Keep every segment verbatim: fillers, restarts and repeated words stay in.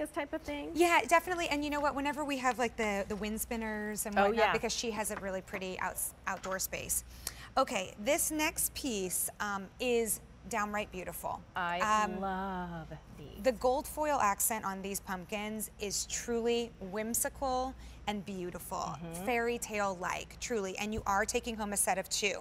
this type of thing? Yeah, definitely. And you know what? Whenever we have like the, the wind spinners and whatnot, oh, yeah. because she has a really pretty out, outdoor space. Okay, this next piece um, is downright beautiful. I um, love these. The gold foil accent on these pumpkins is truly whimsical and beautiful, mm-hmm. fairy tale-like, truly. And you are taking home a set of two.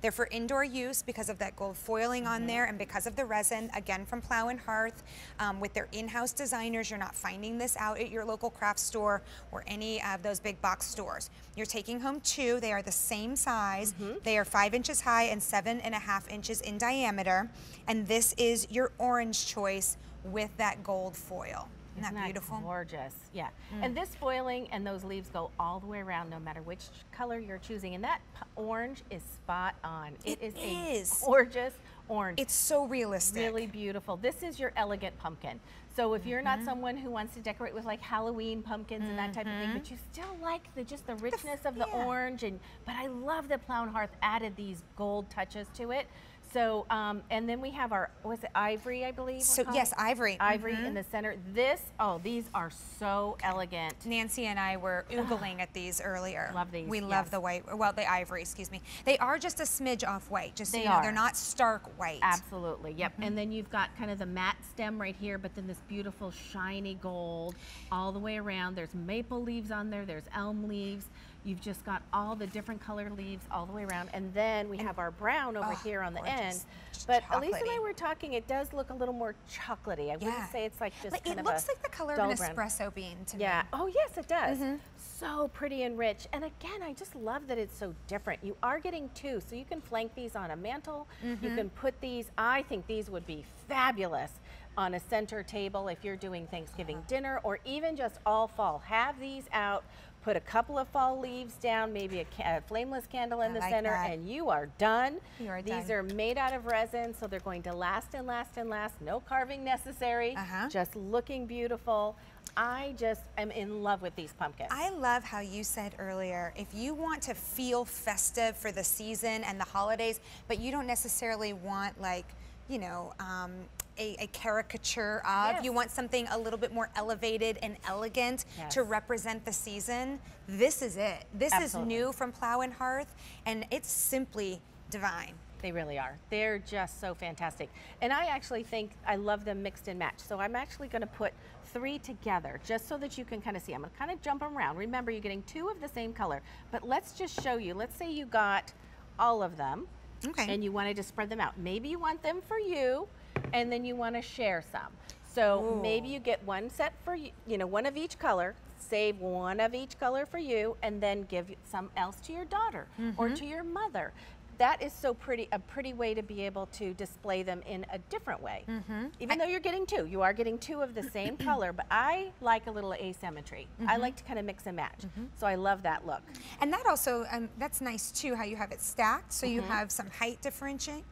They're for indoor use because of that gold foiling mm-hmm. on there and because of the resin, again from Plow and Hearth. Um, with their in-house designers, you're not finding this out at your local craft store or any of those big box stores. You're taking home two. They are the same size. Mm-hmm. They are five inches high and seven and a half inches in diameter. And this is your orange choice with that gold foil. Isn't that beautiful? Gorgeous, yeah. Mm. And this foiling and those leaves go all the way around no matter which color you're choosing. And that orange is spot on. It, it is, is a gorgeous orange. It's so realistic. Really beautiful. This is your elegant pumpkin. So if you're mm-hmm. not someone who wants to decorate with like Halloween pumpkins mm-hmm. and that type of thing, but you still like the just the richness the, of the yeah. orange, and but I love that Plow and Hearth added these gold touches to it. So, um, and then we have our, was it ivory, I believe? So, yes, it? ivory. Ivory mm-hmm. in the center. This, oh, these are so elegant. Nancy and I were oogling at these earlier. Love these. We yes. love the white, well, the ivory, excuse me. They are just a smidge off white, just so they you know, are. They're not stark white. Absolutely, yep. Mm-hmm. And then you've got kind of the matte stem right here, but then this beautiful shiny gold all the way around. There's maple leaves on there, there's elm leaves. You've just got all the different color leaves all the way around. And then we and, have our brown over oh, here on the gorgeous. End. But Elise and I were talking, it does look a little more chocolatey. I yeah. wouldn't say it's like just like, kind it of looks a like the color of an espresso brown. Bean to yeah. me. Yeah, oh yes it does. Mm-hmm. So pretty and rich. And again, I just love that it's so different. You are getting two, so you can flank these on a mantle. Mm-hmm. You can put these, I think these would be fabulous on a center table if you're doing Thanksgiving uh-huh. dinner or even just all fall. Have these out. Put a couple of fall leaves down, maybe a, ca a flameless candle in I the like center, that. And you are done. You are These done. Are made out of resin, so they're going to last and last and last. No carving necessary, uh-huh. just looking beautiful. I just am in love with these pumpkins. I love how you said earlier, if you want to feel festive for the season and the holidays, but you don't necessarily want like, you know, um, A, a caricature of. Yes. You want something a little bit more elevated and elegant yes. to represent the season. This is it. This Absolutely. Is new from Plow and Hearth, and it's simply divine. They really are. They're just so fantastic. And I actually think I love them mixed and matched. So I'm actually going to put three together just so that you can kind of see. I'm going to kind of jump them around. Remember, you're getting two of the same color, but let's just show you. Let's say you got all of them okay. and you wanted to spread them out. Maybe you want them for you, and then you want to share some. So Ooh. Maybe you get one set for you, you know, one of each color, save one of each color for you, and then give some else to your daughter mm-hmm. or to your mother. That is so pretty, a pretty way to be able to display them in a different way. Mm-hmm. Even I, though you're getting two, you are getting two of the same color, but I like a little asymmetry. Mm-hmm. I like to kind of mix and match, mm-hmm. so I love that look. And that also, um, that's nice too, how you have it stacked, so mm-hmm. you have some height differentiate.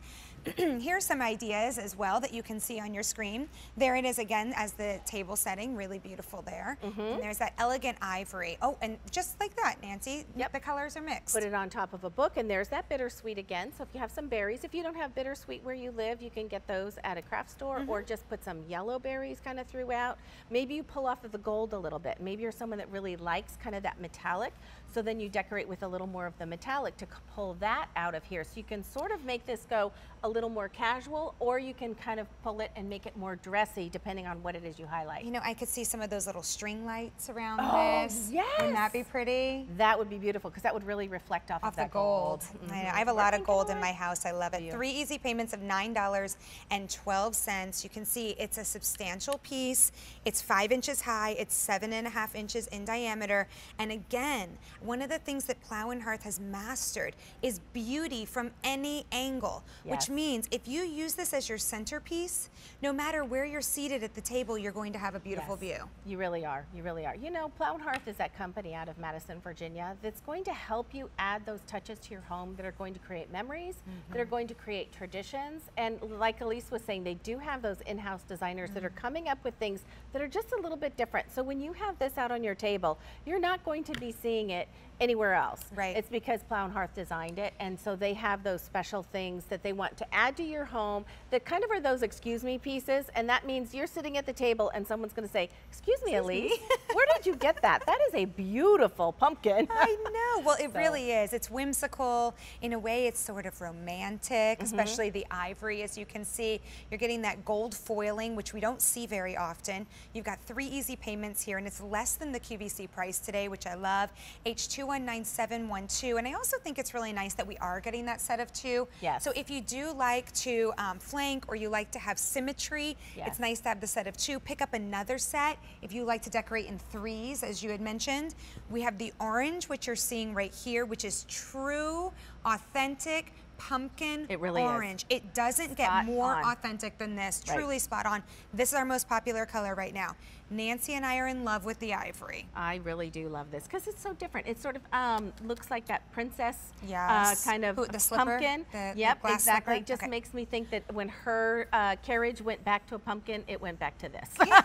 Here's some ideas as well that you can see on your screen. There it is again as the table setting, really beautiful there. Mm-hmm. And there's that elegant ivory. Oh, and just like that, Nancy, yep. the colors are mixed. Put it on top of a book, and there's that bittersweet again. So if you have some berries, if you don't have bittersweet where you live, you can get those at a craft store mm-hmm. or just put some yellow berries kind of throughout. Maybe you pull off of the gold a little bit. Maybe you're someone that really likes kind of that metallic. So then you decorate with a little more of the metallic to pull that out of here. So you can sort of make this go a little more casual, or you can kind of pull it and make it more dressy depending on what it is you highlight. You know, I could see some of those little string lights around oh, this. Yes. Wouldn't that be pretty? That would be beautiful because that would really reflect off, off of that the gold. gold. Mm-hmm. I, I have a lot of gold in my house. I love it. Beautiful. Three easy payments of nine dollars and twelve cents. You can see it's a substantial piece. It's five inches high. It's seven and a half inches in diameter. And again, one of the things that Plow and Hearth has mastered is beauty from any angle, yes. which means if you use this as your centerpiece, no matter where you're seated at the table, you're going to have a beautiful yes. view. You really are. You really are. You know, Plow and Hearth is that company out of Madison, Virginia, that's going to help you add those touches to your home that are going to create memories, mm-hmm. that are going to create traditions. And like Elise was saying, they do have those in-house designers mm-hmm. that are coming up with things that are just a little bit different. So when you have this out on your table, you're not going to be seeing it anywhere else. Right. It's because Plow and Hearth designed it, and so they have those special things that they want to add to your home that kind of are those excuse me pieces, and that means you're sitting at the table and someone's going to say, excuse me, Elise, where did you get that? That is a beautiful pumpkin. I know. Well, it so. really is. It's whimsical. In a way, it's sort of romantic, mm-hmm. especially the ivory, as you can see. You're getting that gold foiling, which we don't see very often. You've got three easy payments here, and it's less than the Q V C price today, which I love. H two one nine seven one two. And I also think it's really nice that we are getting that set of two. Yes. So if you do like to um, flank, or you like to have symmetry, yes. it's nice to have the set of two. Pick up another set if you like to decorate in threes, as you had mentioned. We have the orange, which you're seeing right here, which is true, authentic, pumpkin it really orange. Is. It doesn't spot get more on. authentic than this. Right. Truly spot on. This is our most popular color right now. Nancy and I are in love with the ivory. I really do love this because it's so different. It sort of um, looks like that princess yes. uh, kind of Who, the slipper, pumpkin. The, yep, the exactly. Slipper? Just okay. makes me think that when her uh, carriage went back to a pumpkin, it went back to this. Yeah.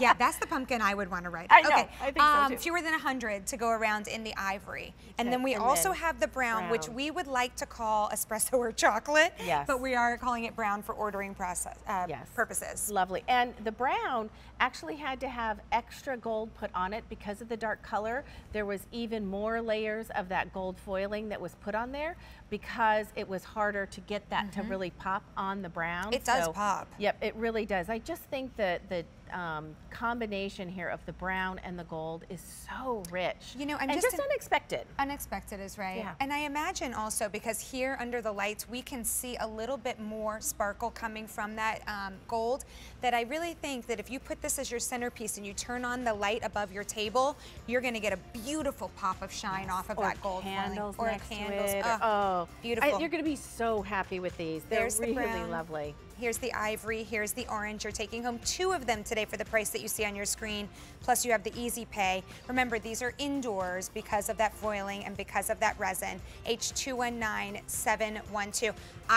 Yeah, that's the pumpkin I would want to write. I know, okay, I think um, so too. Fewer than one hundred to go around in the ivory. And then we and also then have the brown, brown, which we would like to call espresso or chocolate, yes. but we are calling it brown for ordering process uh, yes. purposes. Lovely. And the brown actually had to have extra gold put on it because of the dark color. There was even more layers of that gold foiling that was put on there because it was harder to get that mm-hmm. to really pop on the brown. It does so, pop. Yep, it really does. I just think that the Um, combination here of the brown and the gold is so rich. You know, I'm and just, just unexpected. Unexpected is right. Yeah. And I imagine also because here under the lights we can see a little bit more sparkle coming from that um, gold, that I really think that if you put this as your centerpiece and you turn on the light above your table, you're going to get a beautiful pop of shine yes. off of or that gold. Candles or next candles. To it. Oh, oh, beautiful. I, you're going to be so happy with these. They're There's really the lovely. Here's the ivory, here's the orange. You're taking home two of them today for the price that you see on your screen, plus you have the easy pay. Remember, these are indoors because of that foiling and because of that resin. H two one nine seven one two.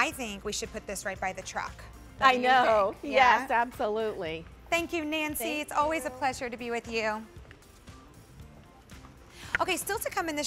I think we should put this right by the truck. What I know, yes, yeah? absolutely. Thank you, Nancy. Thank it's you. always a pleasure to be with you. Okay, still to come in the show.